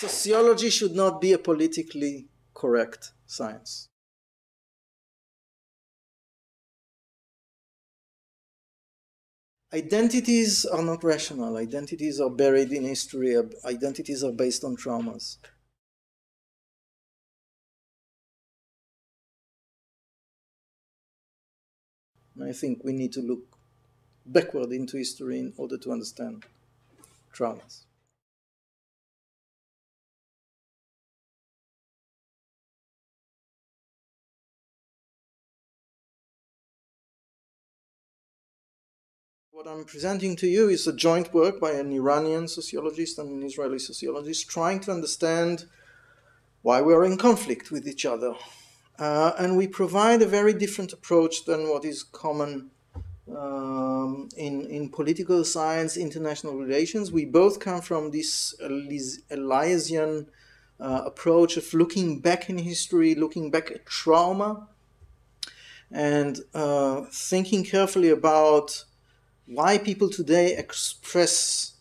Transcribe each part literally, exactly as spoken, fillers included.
sociology should not be a politically correct science. Identities are not rational. Identities are buried in history. Identities are based on traumas. And I think we need to look backward into history in order to understand traumas. What I'm presenting to you is a joint work by an Iranian sociologist and an Israeli sociologist trying to understand why we are in conflict with each other. Uh, and we provide a very different approach than what is common um, in, in political science, international relations. We both come from this Eliasian uh, approach of looking back in history, looking back at trauma, and uh, thinking carefully about why people today express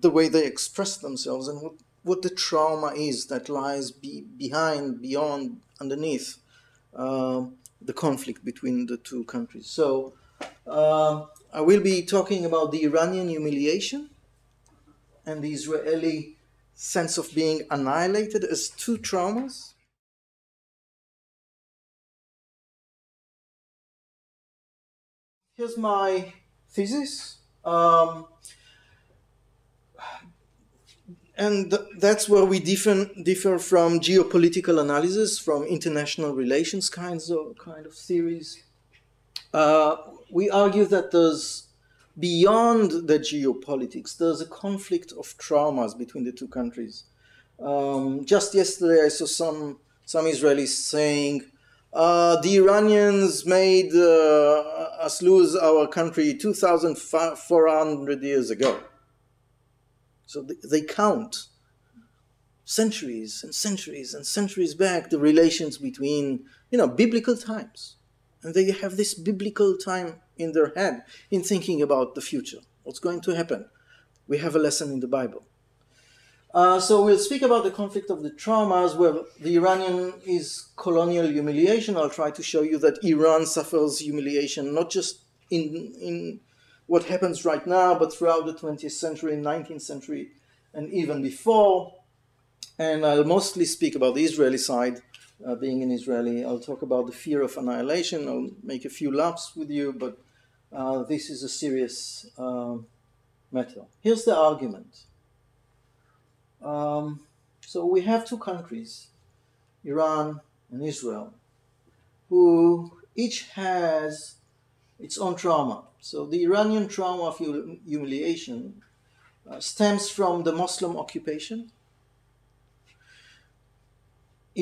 the way they express themselves and what, what the trauma is that lies be, behind, beyond, underneath uh, the conflict between the two countries. So uh, I will be talking about the Iranian humiliation and the Israeli sense of being annihilated as two traumas. Here's my thesis, um, and th that's where we differ, differ from geopolitical analysis, from international relations kinds of kind of theories. Uh, we argue that there's, beyond the geopolitics, there's a conflict of traumas between the two countries. Um, just yesterday I saw some, some Israelis saying, Uh, the Iranians made uh, us lose our country two thousand four hundred years ago. So th they count centuries and centuries and centuries back the relations between, you know, biblical times. And they have this biblical time in their head in thinking about the future. What's going to happen? We have a lesson in the Bible. Uh, so we'll speak about the conflict of the traumas, where the Iranian is colonial humiliation. I'll try to show you that Iran suffers humiliation, not just in, in what happens right now, but throughout the twentieth century, nineteenth century, and even before. And I'll mostly speak about the Israeli side, uh, being an Israeli. I'll talk about the fear of annihilation. I'll make a few laps with you, but uh, this is a serious uh, matter. Here's the argument. Um, so we have two countries, Iran and Israel, who each has its own trauma. So the Iranian trauma of humiliation uh, stems from the Muslim occupation.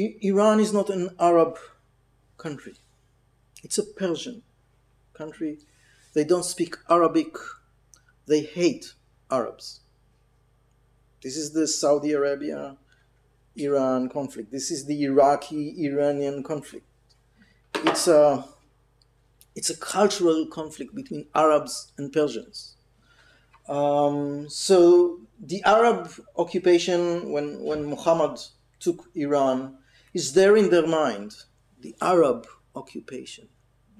I- Iran is not an Arab country. It's a Persian country. They don't speak Arabic. They hate Arabs. This is the Saudi Arabia-Iran conflict. This is the Iraqi-Iranian conflict. It's a, it's a cultural conflict between Arabs and Persians. Um, so the Arab occupation, when, when Muhammad took Iran, is there in their mind, the Arab occupation,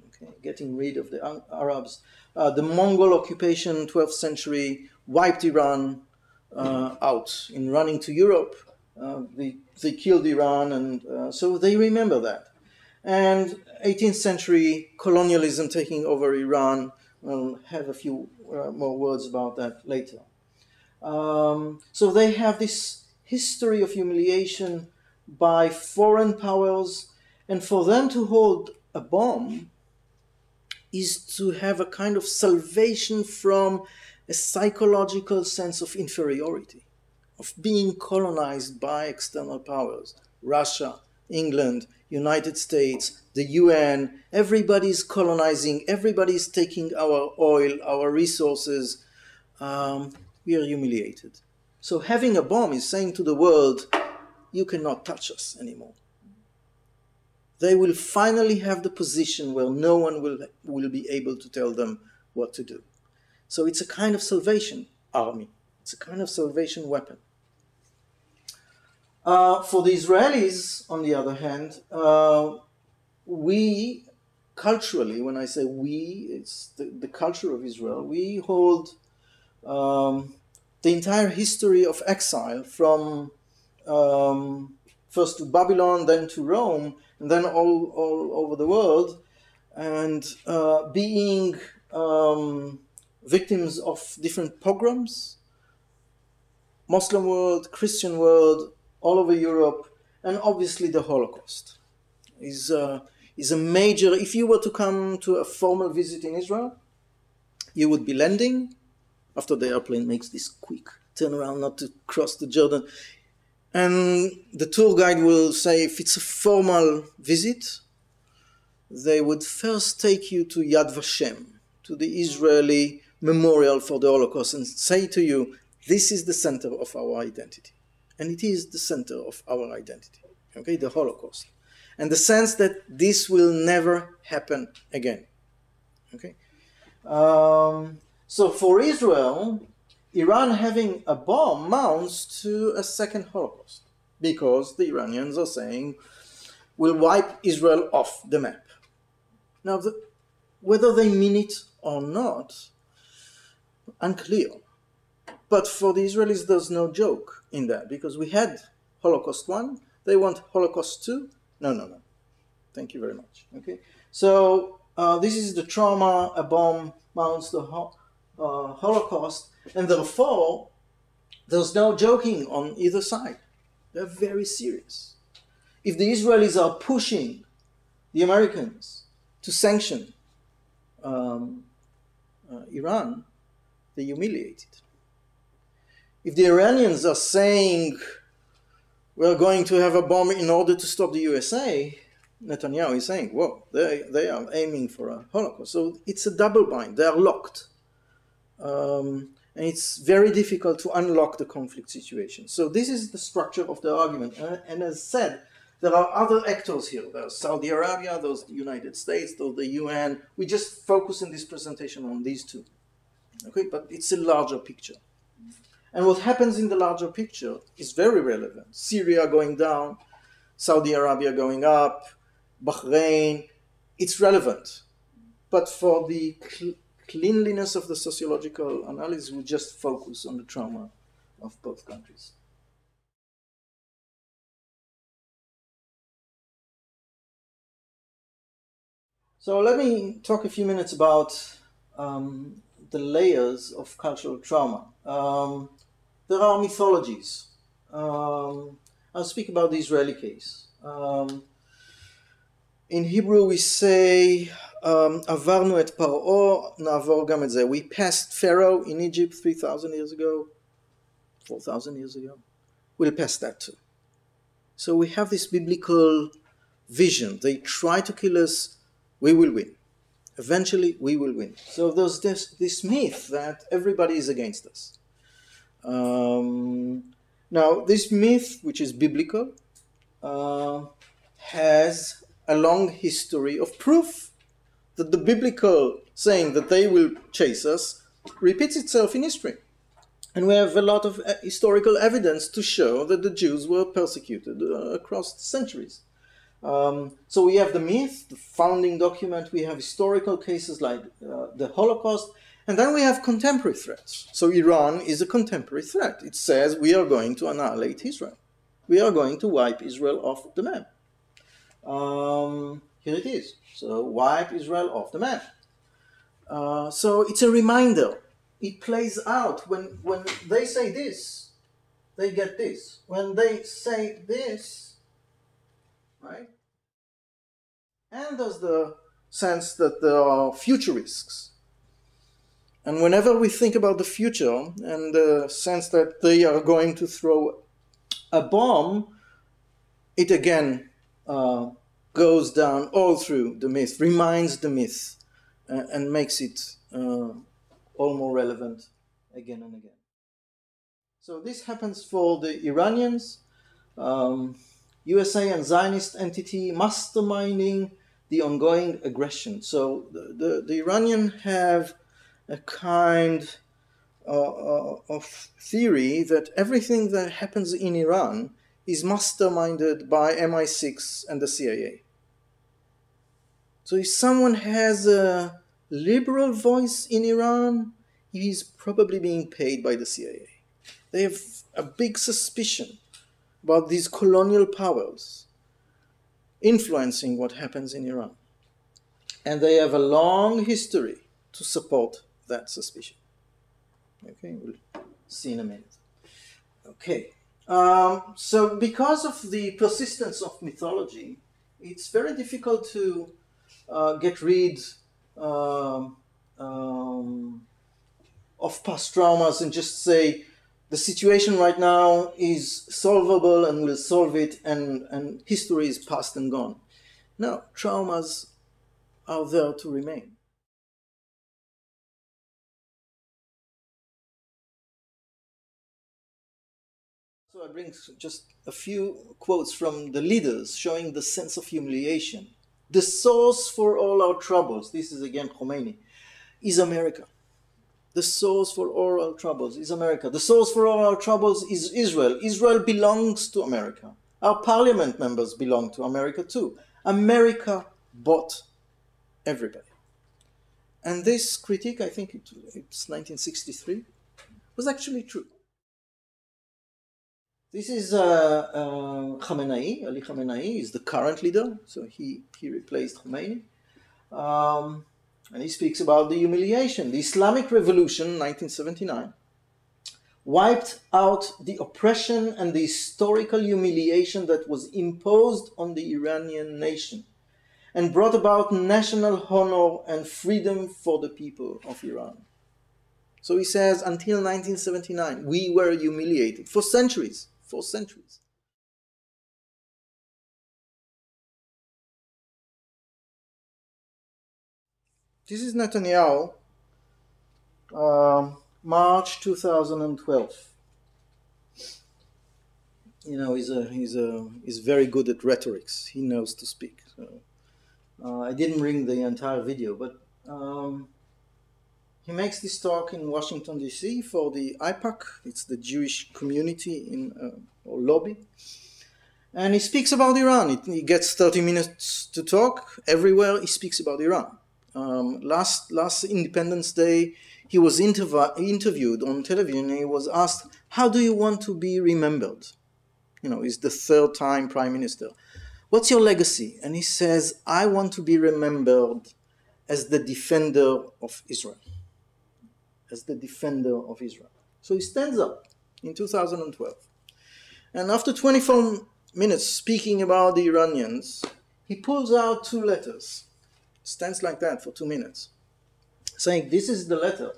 okay? Getting rid of the Arabs. Uh, the Mongol occupation, twelfth century, wiped Iran Uh, out in running to Europe. Uh, they, they killed Iran, and uh, so they remember that. And eighteenth century colonialism taking over Iran. We'll have a few uh, more words about that later. Um, so they have this history of humiliation by foreign powers, and for them to hold a bomb is to have a kind of salvation from a psychological sense of inferiority, of being colonized by external powers. Russia, England, United States, the U N, everybody's colonizing, everybody's taking our oil, our resources. Um, we are humiliated. So having a bomb is saying to the world, you cannot touch us anymore. They will finally have the position where no one will, will be able to tell them what to do. So it's a kind of salvation army. It's a kind of salvation weapon. Uh, for the Israelis, on the other hand, uh, we culturally, when I say we, it's the, the culture of Israel, we hold um, the entire history of exile from um, first to Babylon, then to Rome, and then all, all over the world, and uh, being um, victims of different pogroms, Muslim world, Christian world, all over Europe, and obviously the Holocaust is uh, is a major. If you were to come to a formal visit in Israel, you would be landing after the airplane makes this quick turnaround not to cross the Jordan, and the tour guide will say, if it's a formal visit, they would first take you to Yad Vashem, to the Israeli memorial for the Holocaust, and say to you, this is the center of our identity. And it is the center of our identity, okay, the Holocaust. And the sense that this will never happen again, okay. Um, so for Israel, Iran having a bomb amounts to a second Holocaust, because the Iranians are saying, we'll wipe Israel off the map. Now, the, whether they mean it or not, unclear. But for the Israelis, there's no joke in that, because we had Holocaust one, they want Holocaust two. No, no, no. Thank you very much. Okay. So uh, this is the trauma a bomb mounts the ho uh, Holocaust, and therefore there's no joking on either side. They're very serious. If the Israelis are pushing the Americans to sanction um, uh, Iran, they humiliate it. If the Iranians are saying, we're going to have a bomb in order to stop the U S A, Netanyahu is saying, whoa, they, they are aiming for a Holocaust. So it's a double bind. They are locked. Um, and it's very difficult to unlock the conflict situation. So this is the structure of the argument. And, and as said, there are other actors here. There's Saudi Arabia, there's the United States, there's the U N. We just focus in this presentation on these two. Okay, but it's a larger picture. And what happens in the larger picture is very relevant. Syria going down, Saudi Arabia going up, Bahrain, it's relevant. But for the cl cleanliness of the sociological analysis, we just focus on the trauma of both countries. So let me talk a few minutes about um, the layers of cultural trauma. Um, There are mythologies. Um, I'll speak about the Israeli case. Um, in Hebrew we say, Avarnu et Paro, Navor gam et zeh. We passed Pharaoh in Egypt three thousand years ago, four thousand years ago. We'll pass that too. So we have this biblical vision. They try to kill us, we will win. Eventually we will win. So there's this, this myth that everybody is against us. Um, now, this myth, which is biblical, uh, has a long history of proof that the biblical saying that they will chase us repeats itself in history. And we have a lot of uh, historical evidence to show that the Jews were persecuted uh, across the centuries. Um, so we have the myth, the founding document, we have historical cases like uh, the Holocaust, and then we have contemporary threats. So Iran is a contemporary threat. It says we are going to annihilate Israel. We are going to wipe Israel off the map. Um, here it is. So wipe Israel off the map. Uh, so it's a reminder. It plays out. When, when they say this, they get this. When they say this, right? And there's the sense that there are future risks. And whenever we think about the future and the sense that they are going to throw a bomb, it again uh, goes down all through the myth, reminds the myth, uh, and makes it uh, all more relevant again and again. So this happens for the Iranians, um, U S A and Zionist entity masterminding the ongoing aggression. So the, the, the Iranian have a kind uh, of theory that everything that happens in Iran is masterminded by M I six and the C I A. So if someone has a liberal voice in Iran, he's probably being paid by the C I A. They have a big suspicion about these colonial powers influencing what happens in Iran. And they have a long history to support that suspicion. Okay, we'll see in a minute. Okay, um, so because of the persistence of mythology, it's very difficult to uh, get rid um, um, of past traumas and just say, the situation right now is solvable and we'll solve it, and, and history is past and gone. No, traumas are there to remain. So I bring just a few quotes from the leaders showing the sense of humiliation. The source for all our troubles, this is again Khomeini, is America. The source for all our troubles is America. The source for all our troubles is Israel. Israel belongs to America. Our parliament members belong to America too. America bought everybody. And this critique, I think it, it's nineteen sixty-three, was actually true. This is uh, uh, Khamenei. Ali Khamenei is the current leader, so he, he replaced Khomeini. Um, And he speaks about the humiliation. The Islamic Revolution, nineteen seventy-nine, wiped out the oppression and the historical humiliation that was imposed on the Iranian nation and brought about national honor and freedom for the people of Iran. So he says, until nineteen seventy-nine, we were humiliated for centuries, for centuries. This is Netanyahu, um, March two thousand twelve. You know, he's, a, he's, a, he's very good at rhetorics. He knows to speak. So, uh, I didn't bring the entire video, but um, he makes this talk in Washington, D C for the AIPAC. It's the Jewish community in, uh, or lobby. And he speaks about Iran. He gets thirty minutes to talk. Everywhere he speaks about Iran. Um, last, last Independence Day, he was interviewed on television and he was asked, how do you want to be remembered? You know, he's the third time prime minister. What's your legacy? And he says, I want to be remembered as the defender of Israel. As the defender of Israel. So he stands up in two thousand twelve. And after twenty-four minutes speaking about the Iranians, he pulls out two letters. Stands like that for two minutes, saying this is the letter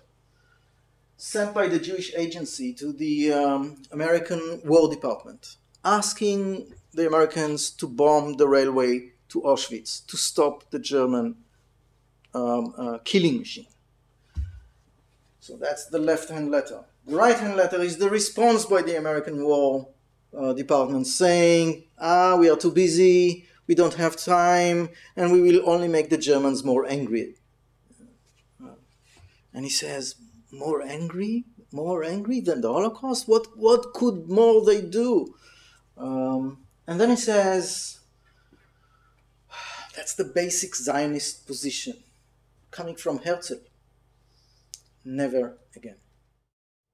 sent by the Jewish agency to the um, American War Department, asking the Americans to bomb the railway to Auschwitz, to stop the German um, uh, killing machine. So that's the left-hand letter. The right-hand letter is the response by the American War uh, Department saying, ah, we are too busy, we don't have time, and we will only make the Germans more angry. And he says, more angry? More angry than the Holocaust? What, what could more they do? Um, and then he says, that's the basic Zionist position, coming from Herzl. Never again.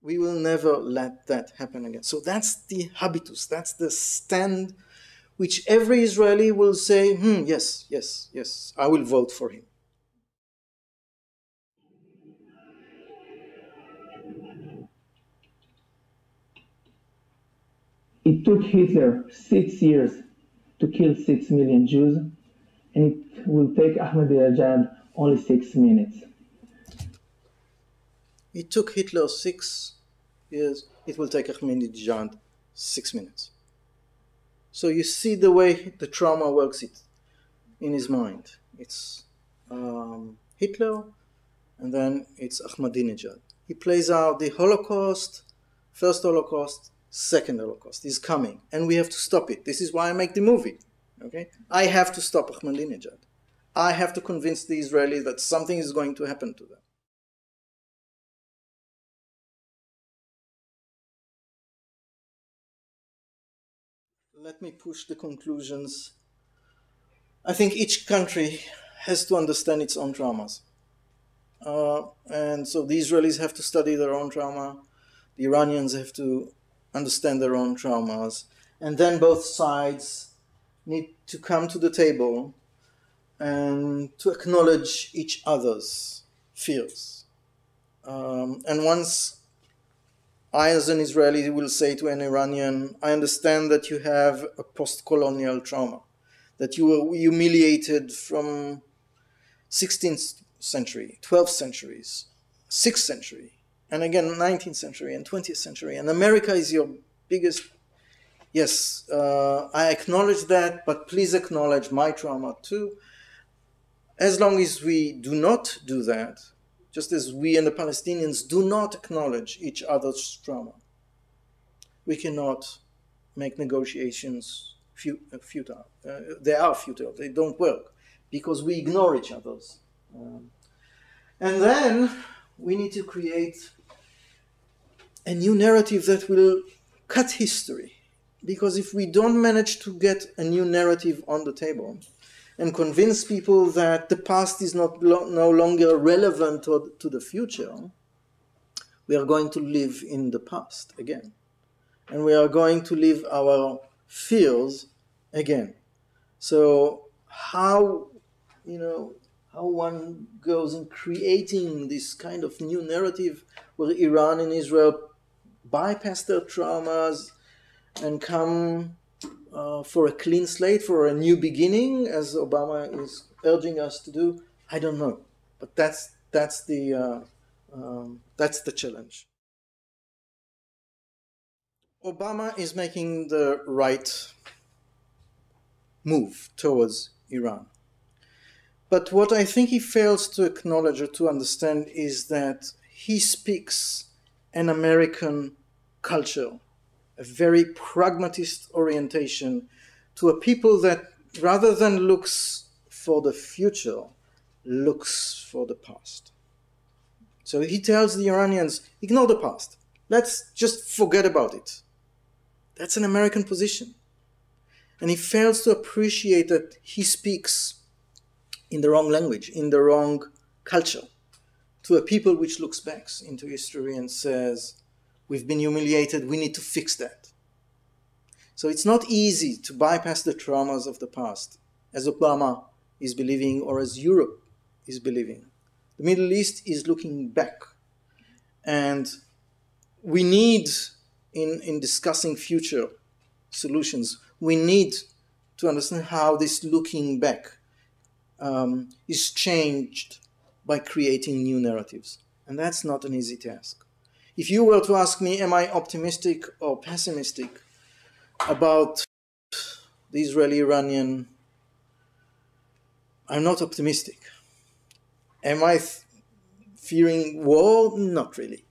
We will never let that happen again. So that's the habitus, that's the stand which every Israeli will say, hmm, yes, yes, yes, I will vote for him. It took Hitler six years to kill six million Jews, and it will take Ahmadinejad only six minutes. It took Hitler six years, it will take Ahmadinejad six minutes. So you see the way the trauma works it in his mind. It's um, Hitler, and then it's Ahmadinejad. He plays out the Holocaust, first Holocaust, second Holocaust is coming, and we have to stop it. This is why I make the movie. Okay, I have to stop Ahmadinejad. I have to convince the Israelis that something is going to happen to them. Let me push the conclusions. I think each country has to understand its own traumas. Uh, and so the Israelis have to study their own trauma. The Iranians have to understand their own traumas. And then both sides need to come to the table and to acknowledge each other's fears. Um, and once I, as an Israeli, will say to an Iranian, I understand that you have a post-colonial trauma, that you were humiliated from sixteenth century, twelfth centuries, sixth century, and again nineteenth century and twentieth century, and America is your biggest. Yes, uh, I acknowledge that, but please acknowledge my trauma too. As long as we do not do that, just as we and the Palestinians do not acknowledge each other's trauma, we cannot make negotiations futile. Uh, they are futile, they don't work, because we ignore each other's. Um, and then we need to create a new narrative that will cut history. Because if we don't manage to get a new narrative on the table and convince people that the past is not lo- no longer relevant to, to the future, we are going to live in the past again. And we are going to live our fears again. So how, you know, how one goes in creating this kind of new narrative where Iran and Israel bypass their traumas and come uh, for a clean slate, for a new beginning, as Obama is urging us to do, I don't know. But that's, that's, the, uh, um, that's the challenge. Obama is making the right move towards Iran. But what I think he fails to acknowledge or to understand is that he speaks an American culture, a very pragmatist orientation to a people that rather than looks for the future, looks for the past. So he tells the Iranians, ignore the past. Let's just forget about it. That's an American position. And he fails to appreciate that he speaks in the wrong language, in the wrong culture, to a people which looks back into history and says, we've been humiliated, we need to fix that. So it's not easy to bypass the traumas of the past, as Obama is believing or as Europe is believing. The Middle East is looking back. And we need, in, in discussing future solutions, we need to understand how this looking back Um, is changed by creating new narratives. And that's not an easy task. If you were to ask me, am I optimistic or pessimistic about the Israeli-Iranian, I'm not optimistic. Am I fearing war? Not really.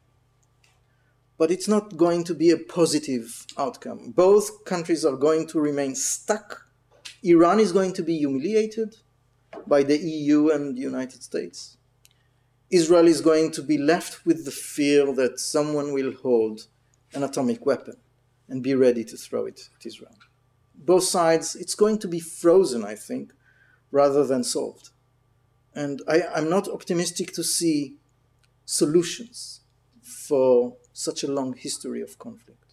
But it's not going to be a positive outcome. Both countries are going to remain stuck. Iran is going to be humiliated by the E U and the United States. Israel is going to be left with the fear that someone will hold an atomic weapon and be ready to throw it at Israel. Both sides, it's going to be frozen, I think, rather than solved. And I, I'm not optimistic to see solutions for such a long history of conflict.